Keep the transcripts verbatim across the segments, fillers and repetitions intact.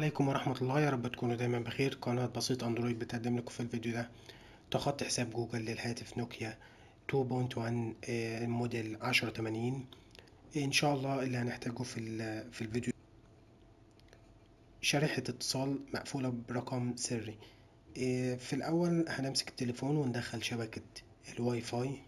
عليكم ورحمة الله، يا رب تكونوا دايما بخير. قناة بسيط اندرويد بتقدم لكم في الفيديو ده تخطي حساب جوجل للهاتف نوكيا اتنين نقطة واحد موديل عشرة تمانين ان شاء الله اللي هنحتاجه في في الفيديو. شريحة اتصال مقفولة برقم سري. في الاول هنمسك التليفون وندخل شبكة الواي فاي.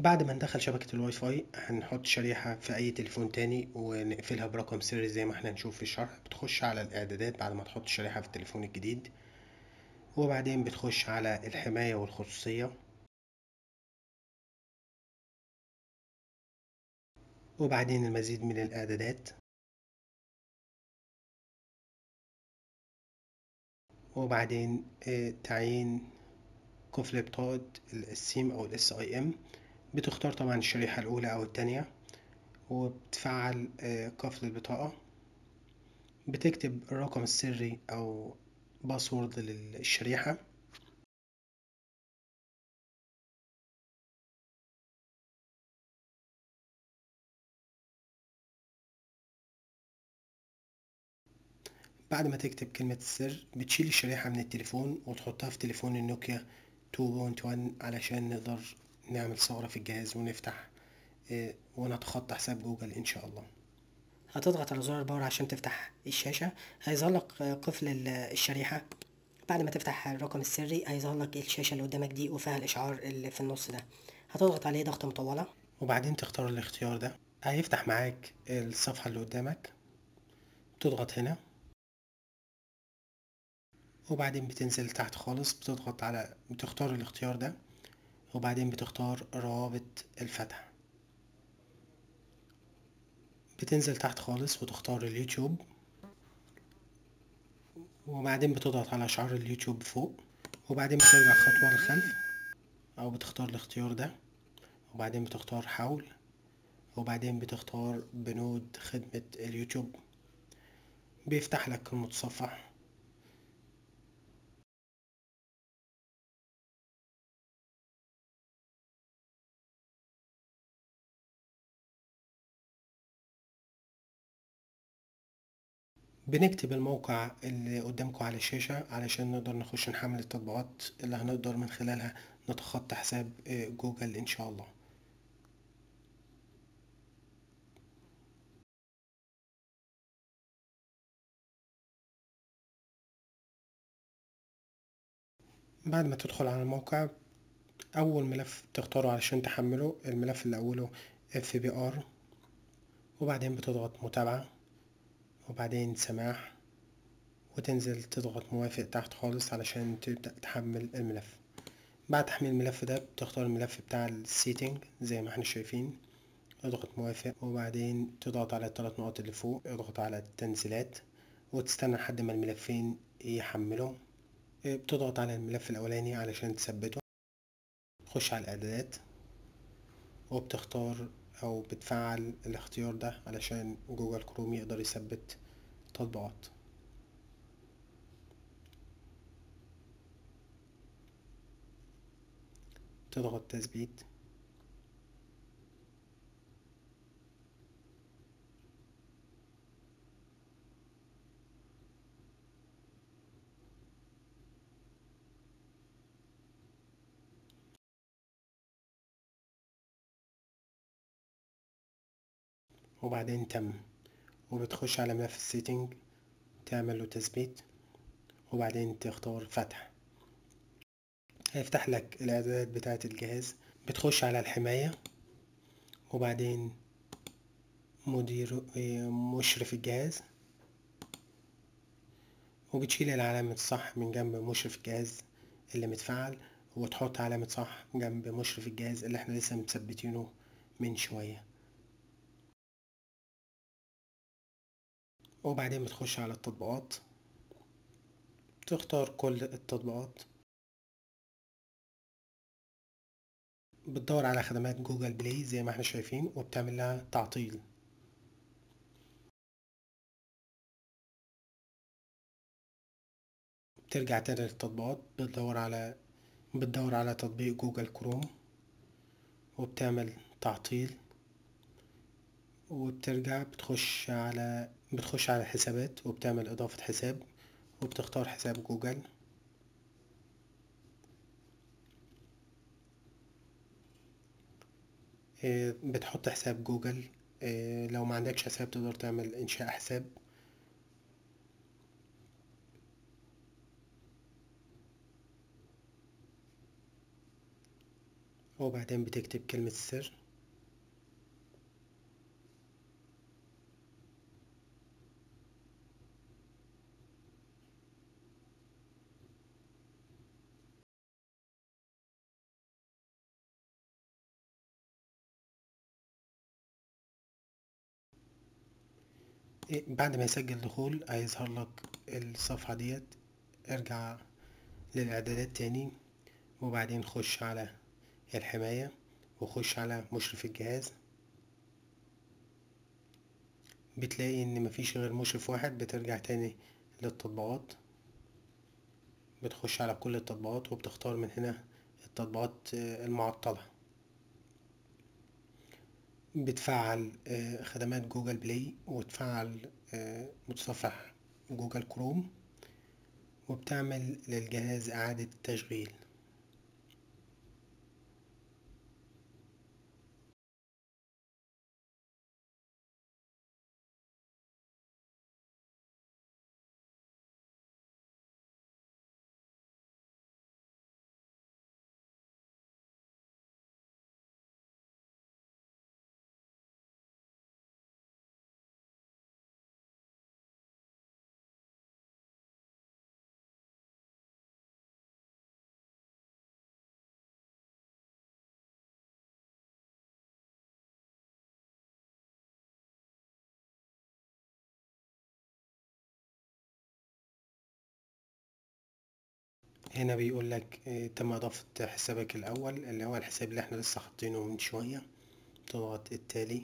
بعد ما ندخل شبكة الواي فاي هنحط شريحة في اي تليفون تاني ونقفلها برقم سري زي ما احنا نشوف في الشرح. بتخش على الاعدادات بعد ما تحط الشريحة في التليفون الجديد، وبعدين بتخش على الحماية والخصوصية، وبعدين المزيد من الاعدادات، وبعدين تعيين قفل بطاقة السيم او الاس اي ام. بتختار طبعا الشريحة الأولى أو التانية وبتفعل قفل البطاقة. بتكتب الرقم السري أو باسورد للشريحة، بعد ما تكتب كلمة السر بتشيل الشريحة من التليفون وتحطها في تليفون النوكيا اتنين نقطة واحد علشان نقدر نعمل ثغرة في الجهاز ونفتح ونتخطى حساب جوجل ان شاء الله. هتضغط على زرار الباور عشان تفتح الشاشة. هيظهر لك قفل الشريحة. بعد ما تفتح الرقم السري هيظهر لك الشاشة اللي قدامك دي وفيها الاشعار اللي في النص ده، هتضغط عليه ضغطة مطولة وبعدين تختار الاختيار ده. هيفتح معاك الصفحة اللي قدامك، تضغط هنا وبعدين بتنزل تحت خالص، بتضغط على بتختار الاختيار ده وبعدين بتختار روابط الفتح. بتنزل تحت خالص وتختار اليوتيوب، وبعدين بتضغط على شعار اليوتيوب فوق، وبعدين بترجع خطوة للخلف او بتختار الاختيار ده، وبعدين بتختار حول، وبعدين بتختار بنود خدمة اليوتيوب. بيفتح لك المتصفح. بنكتب الموقع اللي قدامكم على الشاشة علشان نقدر نخش نحمل التطبيقات اللي هنقدر من خلالها نتخطى حساب جوجل ان شاء الله. بعد ما تدخل على الموقع اول ملف تختاره علشان تحمله الملف اللي اوله إف بي آر، وبعدين بتضغط متابعة وبعدين سماح، وتنزل تضغط موافق تحت خالص علشان تبدأ تحمل الملف. بعد تحميل الملف ده بتختار الملف بتاع السيتنج زي ما احنا شايفين، اضغط موافق وبعدين تضغط على الثلاث نقط اللي فوق، اضغط على التنزيلات وتستنى لحد ما الملفين يحملوا. بتضغط على الملف الاولاني علشان تثبته، تخش على الاعدادات وبتختار او بتفعل الاختيار ده علشان جوجل كروم يقدر يثبت تطبيقات. تضغط تثبيت وبعدين تم، وبتخش على ملف السيتنج تعمل له تثبيت وبعدين تختار فتح. هيفتح لك الاعدادات بتاعة الجهاز. بتخش على الحماية وبعدين مدير مشرف الجهاز، وبتشيل العلامة صح من جنب مشرف الجهاز اللي متفعل وتحط علامة صح جنب مشرف الجهاز اللي احنا لسه مثبتينه من شوية. وبعدين بتخش على التطبيقات تختار كل التطبيقات، بتدور على خدمات جوجل بلاي زي ما احنا شايفين وبتعمل لها تعطيل. بترجع تاني للتطبيقات، بتدور على بتدور على تطبيق جوجل كروم وبتعمل تعطيل، وبترجع بتخش على بتخش على حسابات وبتعمل اضافة حساب وبتختار حساب جوجل. بتحط حساب جوجل، لو ما عندكش حساب تقدر تعمل انشاء حساب. وبعدين بتكتب كلمة السر، بعد ما يسجل دخول هيظهر لك الصفحة ديت. ارجع للإعدادات تاني، وبعدين خش على الحماية وخش على مشرف الجهاز. بتلاقي ان مفيش غير مشرف واحد. بترجع تاني للتطبيقات، بتخش على كل التطبيقات وبتختار من هنا التطبيقات المعطلة. بتفعل خدمات جوجل بلاي وتفعل متصفح جوجل كروم وبتعمل للجهاز إعادة تشغيل. هنا بيقول لك تم اضافة حسابك الاول اللي هو الحساب اللي احنا لسه حاطينه من شوية. تضغط التالي،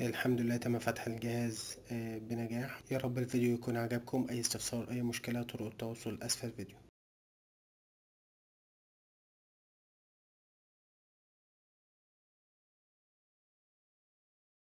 الحمد لله تم فتح الجهاز بنجاح. يا رب الفيديو يكون عجبكم. اي استفسار، اي مشكلة، طرق التواصل اسفل الفيديو.